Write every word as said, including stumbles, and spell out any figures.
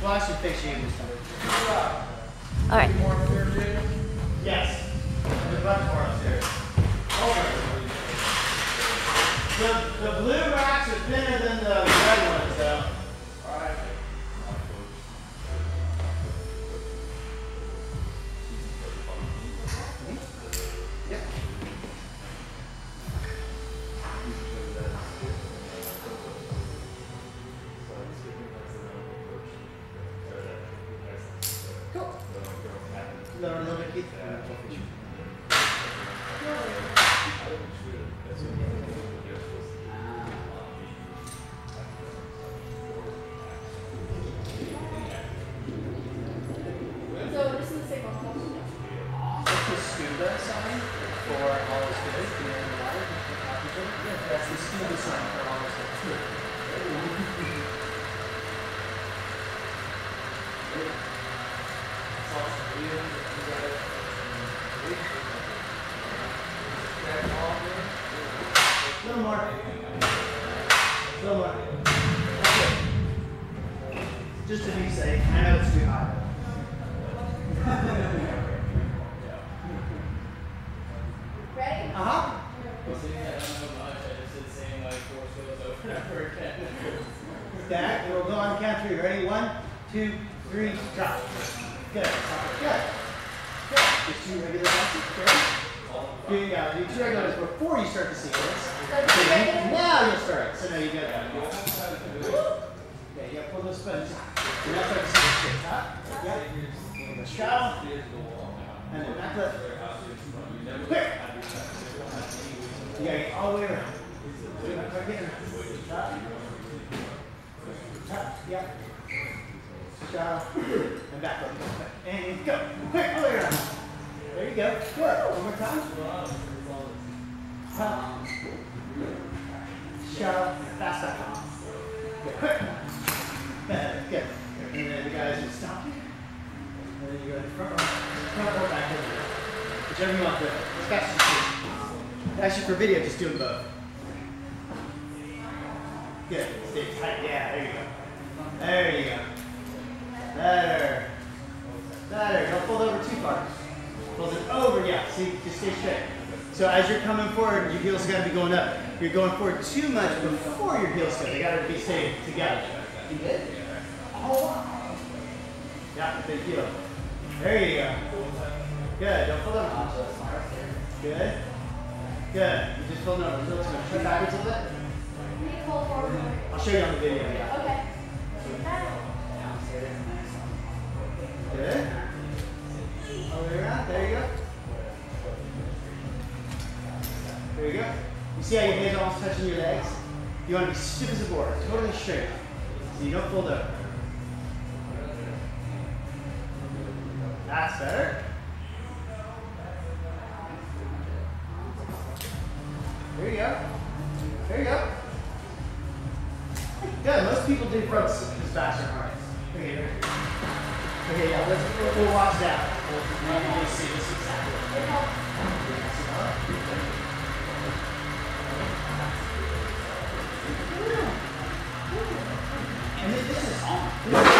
Well, I should fix you this time. All right. Yes. There's much more upstairs. The, the blue racks are thinner than the red ones, though. All right. Just to be safe, I know it's too high. Ready? Uh-huh. That, we'll go on the count three. Ready? One, two, three, drop. Good. Good. Good. Just two regular boxes. Here you go. Do two regulars before you start the sequence. Now you'll start. So now you go down. Okay, you gotta pull those buttons. And that's like six kids, huh? Yep. And the straddle. And then back up. Clear. You gotta get all the way around. You're not quite getting around. Top. Top. Yep. Straddle. And back up. And go. Clear. All the way around. There you go. Good. One more time. Top. Straddle. Fast back up. Quick. Bad. Good. And then the guys just stop here. And then you go to the front row. Front row back over. Whichever you want to do. It's fast as you do. Actually, for video, just do them both. Good. Stay tight. Yeah, there you go. There you go. Better. Better. Don't fold over too far. Fold it over. Yeah. See, just stay straight. So as you're coming forward, your heels got to be going up. You're going forward too much before your heels go. They got to be staying together. You did? Oh. Yeah, big heel. There you go. Good. Don't fold over. Good. Good. You just fold over. Turn backwards a little bit. I'll show you on the video. Okay. Good. All the way around. There you go. There you go. You see how your hands are almost touching your legs? You want to be stiff as a board, totally straight. So you don't fold over. That's better. There you go. There you go. Good. Most people do fronts as fast as hard. Okay, okay, yeah, let's we'll, we'll watch that. We'll, we'll see this exactly. And this is on.